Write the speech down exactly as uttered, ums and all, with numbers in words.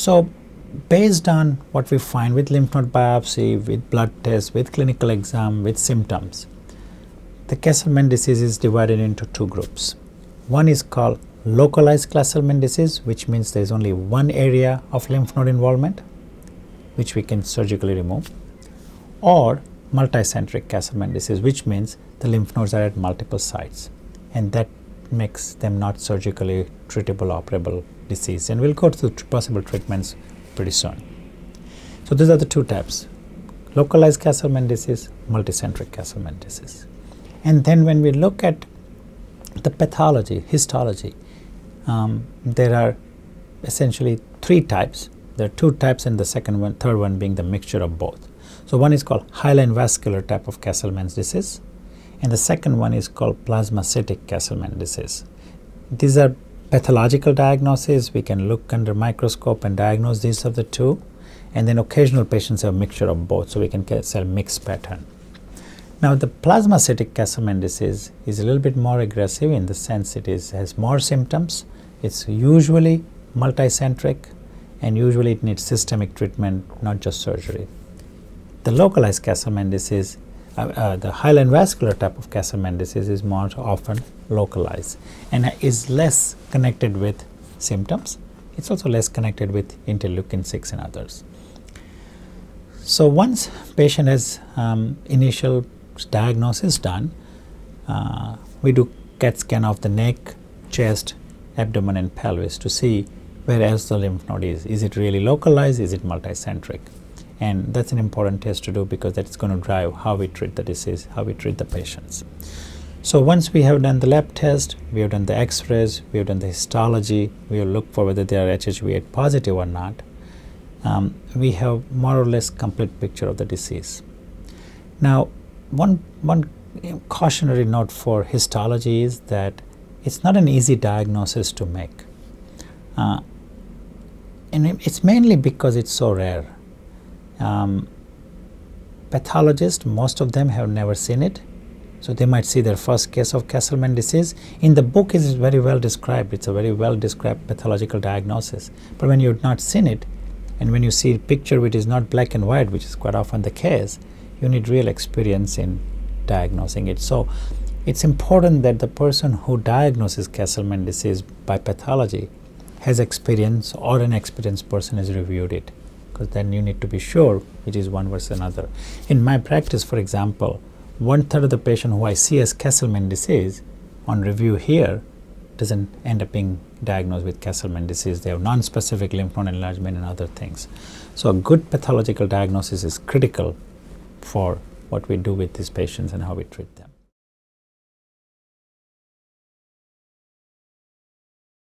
So based on what we find with lymph node biopsy, with blood tests, with clinical exam, with symptoms, the Castleman's disease is divided into two groups. One is called localized Castleman's disease, which means there is only one area of lymph node involvement, which we can surgically remove, or multicentric Castleman's disease, which means the lymph nodes are at multiple sites, and that makes them not surgically treatable, operable disease. And we'll go through possible treatments pretty soon. So these are the two types: localized Castleman's disease, multicentric Castleman's disease. And then when we look at the pathology, histology, um, there are essentially three types. There are two types, and the second one, third one being the mixture of both. So one is called hyaline vascular type of Castleman's disease, and the second one is called plasmacytic Castleman's disease. These are pathological diagnoses. We can look under microscope and diagnose these of the two, and then occasional patients have a mixture of both, so we can get a mixed pattern. Now, the plasmacytic Castleman's disease is a little bit more aggressive in the sense it is has more symptoms. It's usually multicentric, and usually it needs systemic treatment, not just surgery. The localized Castleman's disease, uh, uh, the hyaline vascular type of Castleman's disease, is more often localized and is less connected with symptoms. It's also less connected with interleukin six and others. So once patient has um, initial diagnosis done, uh, we do C A T scan of the neck, chest, abdomen and pelvis to see where else the lymph node is. Is it really localized? Is it multicentric? And that's an important test to do, because that's going to drive how we treat the disease, how we treat the patients. So once we have done the lab test, we have done the x-rays, we have done the histology, we have looked for whether they are H H V eight positive or not, um, we have more or less complete picture of the disease. Now, One, one cautionary note for histology is that it's not an easy diagnosis to make. Uh, and it's mainly because it's so rare. Um, pathologists, most of them have never seen it. So they might see their first case of Castleman's disease. In the book, it's very well described. It's a very well described pathological diagnosis. But when you've not seen it, and when you see a picture which is not black and white, which is quite often the case, you need real experience in diagnosing it. So it's important that the person who diagnoses Castleman's disease by pathology has experience, or an experienced person has reviewed it, because then you need to be sure it is one versus another. In my practice, for example, one third of the patient who I see as Castleman's disease on review here doesn't end up being diagnosed with Castleman's disease. They have non-specific lymph node enlargement and other things. So a good pathological diagnosis is critical for what we do with these patients and how we treat them.